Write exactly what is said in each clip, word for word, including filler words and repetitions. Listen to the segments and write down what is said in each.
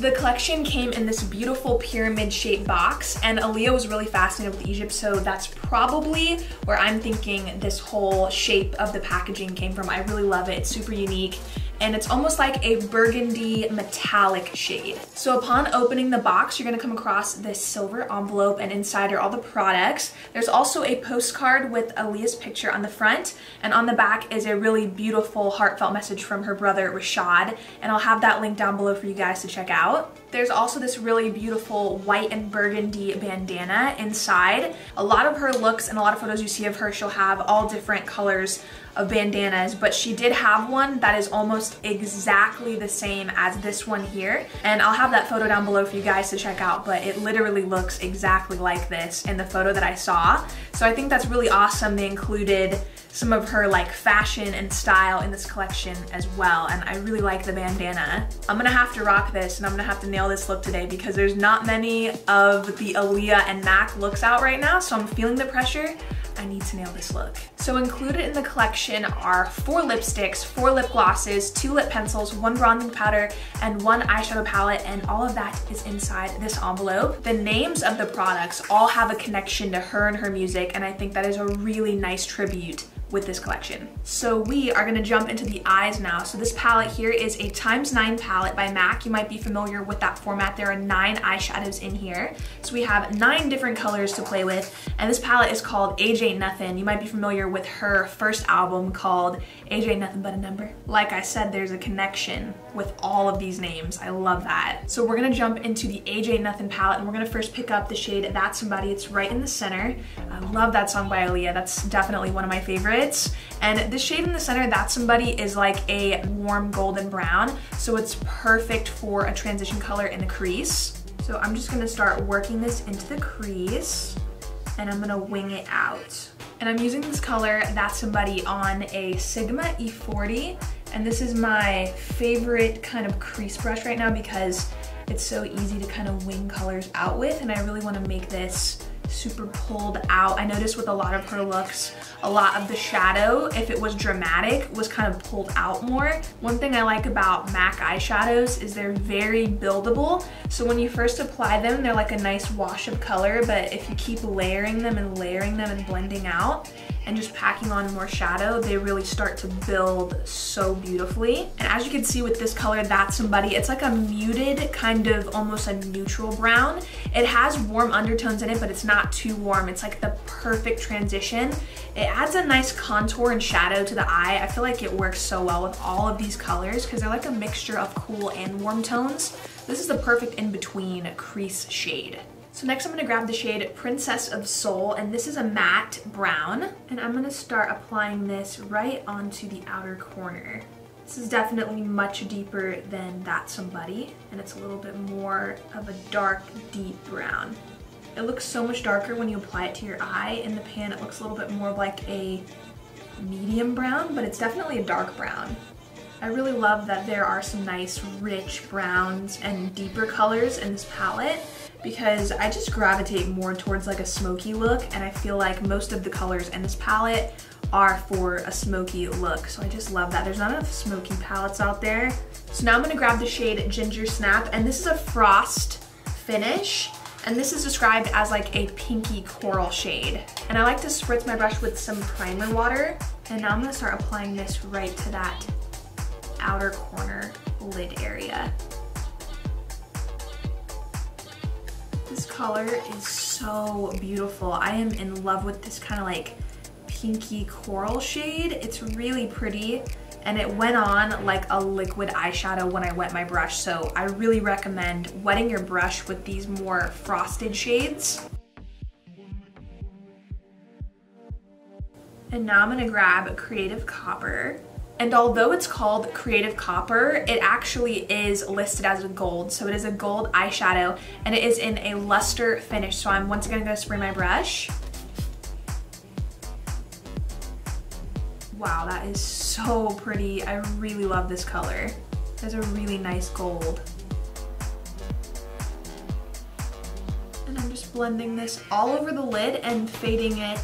So the collection came in this beautiful pyramid-shaped box, and Aaliyah was really fascinated with Egypt, so that's probably where I'm thinking this whole shape of the packaging came from. I really love it, it's super unique, and it's almost like a burgundy metallic shade. So upon opening the box, you're gonna come across this silver envelope, and inside are all the products. There's also a postcard with Aaliyah's picture on the front, and on the back is a really beautiful, heartfelt message from her brother, Rashad, and I'll have that link down below for you guys to check out. There's also this really beautiful white and burgundy bandana inside. A lot of her looks and a lot of photos you see of her, she'll have all different colors of bandanas, but she did have one that is almost exactly the same as this one here, and I'll have that photo down below for you guys to check out, but it literally looks exactly like this in the photo that I saw. So I think that's really awesome. They included some of her like fashion and style in this collection as well, and I really like the bandana. I'm gonna have to rock this, and I'm gonna have to nail this look today because there's not many of the Aaliyah and MAC looks out right now, so I'm feeling the pressure. I need to nail this look. So included in the collection are four lipsticks, four lip glosses, two lip pencils, one bronzing powder, and one eyeshadow palette, and all of that is inside this envelope. The names of the products all have a connection to her and her music, and I think that is a really nice tribute with this collection. So we are gonna jump into the eyes now. So this palette here is a times nine palette by MAC. You might be familiar with that format. There are nine eyeshadows in here. So we have nine different colors to play with, and this palette is called A J Nothing. You might be familiar with her first album called A J Nothing But a Number. Like I said, there's a connection with all of these names. I love that. So we're gonna jump into the A J Nothing palette, and we're gonna first pick up the shade That's Somebody. It's right in the center. I love that song by Aaliyah. That's definitely one of my favorites. And the shade in the center, That's Somebody, is like a warm golden brown, so it's perfect for a transition color in the crease. So I'm just gonna start working this into the crease, and I'm gonna wing it out. And I'm using this color, That's Somebody, on a Sigma E forty, and this is my favorite kind of crease brush right now because it's so easy to kind of wing colors out with, and I really wanna make this super pulled out. I noticed with a lot of her looks, a lot of the shadow, if it was dramatic, was kind of pulled out more. One thing I like about MAC eyeshadows is they're very buildable. So when you first apply them, they're like a nice wash of color, but if you keep layering them and layering them and blending out, and just packing on more shadow, they really start to build so beautifully. And as you can see with this color, That's Somebody, it's like a muted, kind of almost a neutral brown. It has warm undertones in it, but it's not too warm. It's like the perfect transition. It adds a nice contour and shadow to the eye. I feel like it works so well with all of these colors because they're like a mixture of cool and warm tones. This is the perfect in-between crease shade. So next I'm gonna grab the shade Princess of Soul, and this is a matte brown, and I'm gonna start applying this right onto the outer corner. This is definitely much deeper than That's Somebody, and it's a little bit more of a dark, deep brown. It looks so much darker when you apply it to your eye. In the pan it looks a little bit more like a medium brown, but it's definitely a dark brown. I really love that there are some nice rich browns and deeper colors in this palette, because I just gravitate more towards like a smoky look, and I feel like most of the colors in this palette are for a smoky look, so I just love that. There's not enough smoky palettes out there. So now I'm gonna grab the shade Ginger Snap, and this is a frost finish, and this is described as like a pinky coral shade. And I like to spritz my brush with some primer water, and now I'm gonna start applying this right to that outer corner lid area. This color is so beautiful. I am in love with this kind of like pinky coral shade. It's really pretty, and it went on like a liquid eyeshadow when I wet my brush, so I really recommend wetting your brush with these more frosted shades. And now I'm gonna grab Creative Copper. And although it's called Creative Copper, it actually is listed as a gold. So it is a gold eyeshadow, and it is in a luster finish. So I'm once again gonna spray my brush. Wow, that is so pretty. I really love this color. It's a really nice gold. And I'm just blending this all over the lid and fading it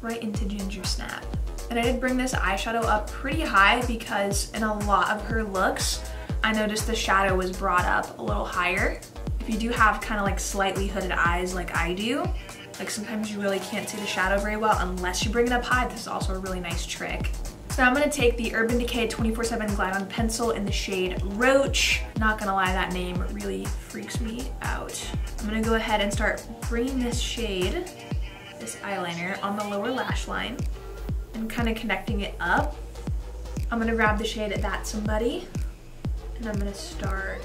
right into Ginger Snap. And I did bring this eyeshadow up pretty high because in a lot of her looks, I noticed the shadow was brought up a little higher. If you do have kind of like slightly hooded eyes like I do, like sometimes you really can't see the shadow very well unless you bring it up high. This is also a really nice trick. So I'm gonna take the Urban Decay twenty-four seven Glide On Pencil in the shade Roach. Not gonna lie, that name really freaks me out. I'm gonna go ahead and start bringing this shade, this eyeliner, on the lower lash line and kind of connecting it up. I'm gonna grab the shade That Somebody and I'm gonna start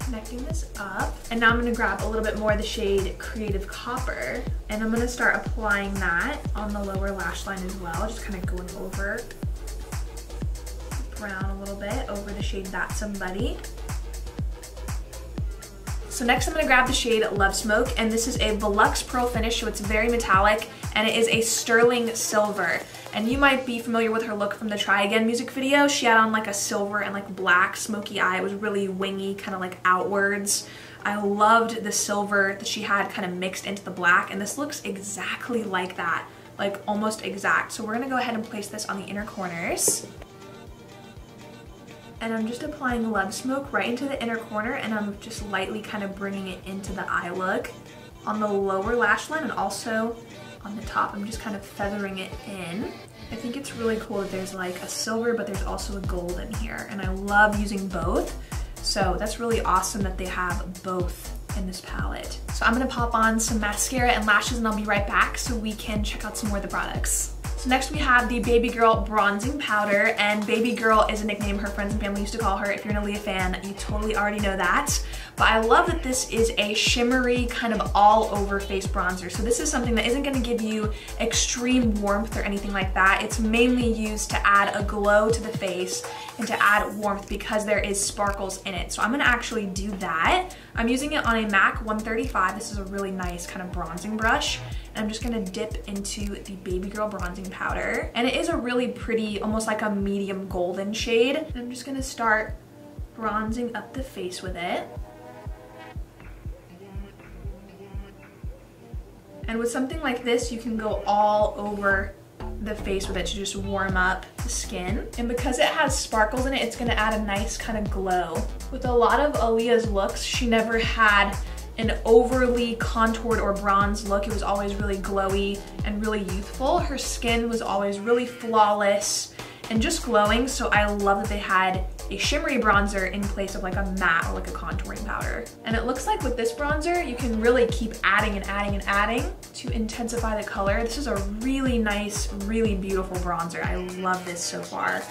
connecting this up. And now I'm gonna grab a little bit more of the shade Creative Copper and I'm gonna start applying that on the lower lash line as well, just kind of going over brown a little bit, over the shade That Somebody. So next I'm gonna grab the shade Love Smoke, and this is a Velux Pearl finish, so it's very metallic and it is a sterling silver. And you might be familiar with her look from the Try Again music video. She had on like a silver and like black smoky eye. It was really wingy, kind of like outwards. I loved the silver that she had kind of mixed into the black, and this looks exactly like that, like almost exact. So we're gonna go ahead and place this on the inner corners. And I'm just applying Love Smoke right into the inner corner, and I'm just lightly kind of bringing it into the eye look on the lower lash line and also on the top. I'm just kind of feathering it in. I think it's really cool that there's like a silver, but there's also a gold in here, and I love using both. So that's really awesome that they have both in this palette. So I'm gonna pop on some mascara and lashes and I'll be right back so we can check out some more of the products. So next we have the Baby Girl Bronzing Powder, and Baby Girl is a nickname her friends and family used to call her. If you're an Aaliyah fan, you totally already know that. But I love that this is a shimmery kind of all over face bronzer. So this is something that isn't gonna give you extreme warmth or anything like that. It's mainly used to add a glow to the face and to add warmth because there is sparkles in it. So I'm gonna actually do that. I'm using it on a MAC one thirty-five. This is a really nice kind of bronzing brush. And I'm just gonna dip into the Baby Girl Bronzing Powder. And it is a really pretty, almost like a medium golden shade. And I'm just gonna start bronzing up the face with it. And with something like this, you can go all over the face with it to just warm up the skin. And because it has sparkles in it, it's gonna add a nice kind of glow. With a lot of Aaliyah's looks, she never had an overly contoured or bronzed look. It was always really glowy and really youthful. Her skin was always really flawless and just glowing, so I love that they had a shimmery bronzer in place of like a matte or like a contouring powder. And it looks like with this bronzer, you can really keep adding and adding and adding to intensify the color. This is a really nice, really beautiful bronzer. I love this so far.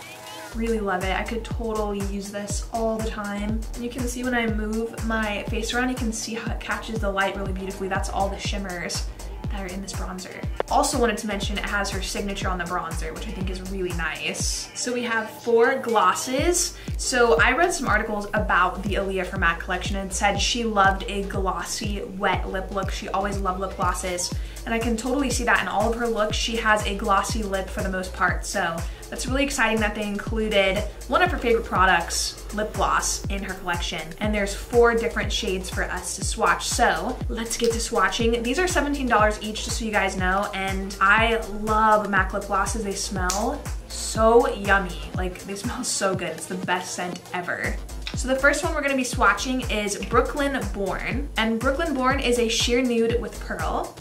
Really love it. I could totally use this all the time. And you can see when I move my face around, you can see how it catches the light really beautifully. That's all the shimmers that are in this bronzer. Also wanted to mention it has her signature on the bronzer, which I think is really nice. So we have four glosses. So I read some articles about the Aaliyah for MAC collection and said she loved a glossy wet lip look. She always loved lip glosses. And I can totally see that in all of her looks. She has a glossy lip for the most part. So that's really exciting that they included one of her favorite products, lip gloss, in her collection. And there's four different shades for us to swatch. So let's get to swatching. These are seventeen dollars each, just so you guys know. And I love MAC lip glosses. They smell so yummy. Like, they smell so good. It's the best scent ever. So the first one we're gonna be swatching is Brooklyn Born. And Brooklyn Born is a sheer nude with pearl.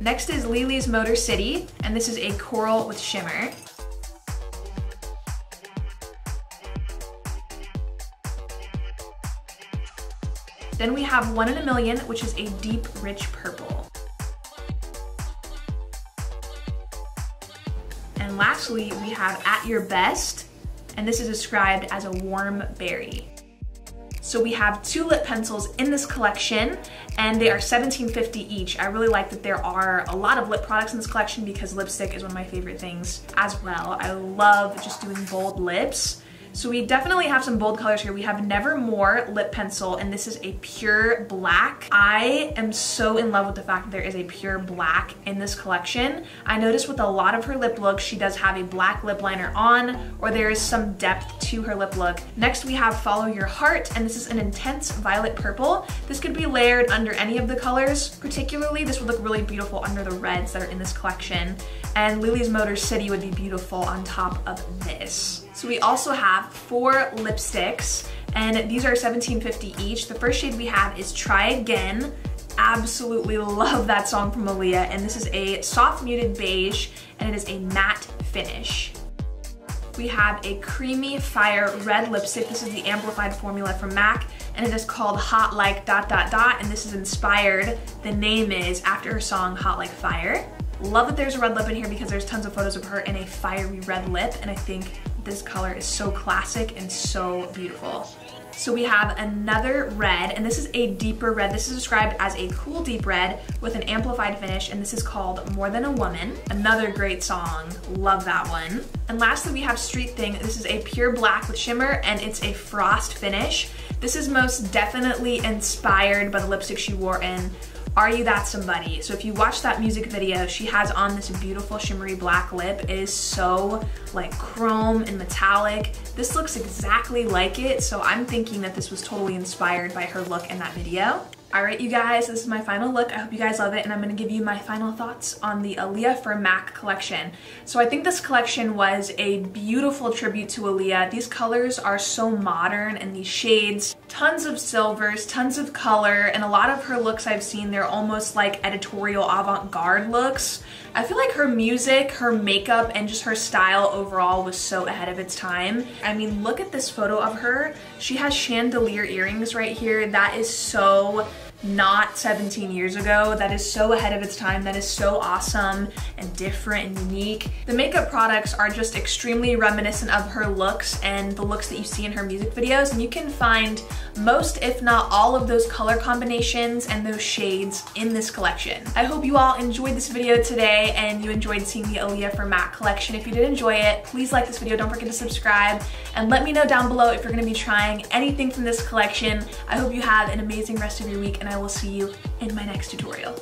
Next is Lily's Motor City, and this is a coral with shimmer. Then we have One in a Million, which is a deep, rich purple. And lastly, we have At Your Best, and this is described as a warm berry. So we have two lip pencils in this collection, and they are seventeen fifty each. I really like that there are a lot of lip products in this collection because lipstick is one of my favorite things as well. I love just doing bold lips. So we definitely have some bold colors here. We have Nevermore lip pencil, and this is a pure black. I am so in love with the fact that there is a pure black in this collection. I noticed with a lot of her lip looks, she does have a black lip liner on, or there is some depth to her lip look. Next we have Follow Your Heart, and this is an intense violet purple. This could be layered under any of the colors. Particularly, this would look really beautiful under the reds that are in this collection. And Lily's Motor City would be beautiful on top of this. So we also have four lipsticks, and these are seventeen fifty each. The first shade we have is Try Again. Absolutely love that song from Aaliyah, and this is a soft muted beige, and it is a matte finish. We have a creamy fire red lipstick. This is the amplified formula from MAC, and it is called Hot Like Dot Dot Dot, and this is inspired, the name is, after her song Hot Like Fire. Love that there's a red lip in here because there's tons of photos of her in a fiery red lip, and I think this color is so classic and so beautiful. So we have another red, and this is a deeper red. This is described as a cool deep red with an amplified finish, and this is called More Than a Woman. Another great song, love that one. And lastly we have Street Thing. This is a pure black with shimmer, and it's a frost finish. This is most definitely inspired by the lipstick she wore in Are You That Somebody? So if you watch that music video, she has on this beautiful shimmery black lip. It is so like chrome and metallic. This looks exactly like it, so I'm thinking that this was totally inspired by her look in that video. All right, you guys, this is my final look. I hope you guys love it, and I'm gonna give you my final thoughts on the Aaliyah for MAC collection. So I think this collection was a beautiful tribute to Aaliyah. These colors are so modern, and these shades, tons of silvers, tons of color, and a lot of her looks I've seen, they're almost like editorial avant-garde looks. I feel like her music, her makeup, and just her style overall was so ahead of its time. I mean, look at this photo of her. She has chandelier earrings right here. That is so not seventeen years ago. That is so ahead of its time. That is so awesome and different and unique. The makeup products are just extremely reminiscent of her looks and the looks that you see in her music videos, and you can find most, if not all, of those color combinations and those shades in this collection. I hope you all enjoyed this video today and you enjoyed seeing the Aaliyah for MAC collection. If you did enjoy it, please like this video, don't forget to subscribe, and let me know down below if you're gonna be trying anything from this collection. I hope you have an amazing rest of your week, and I will see you in my next tutorial.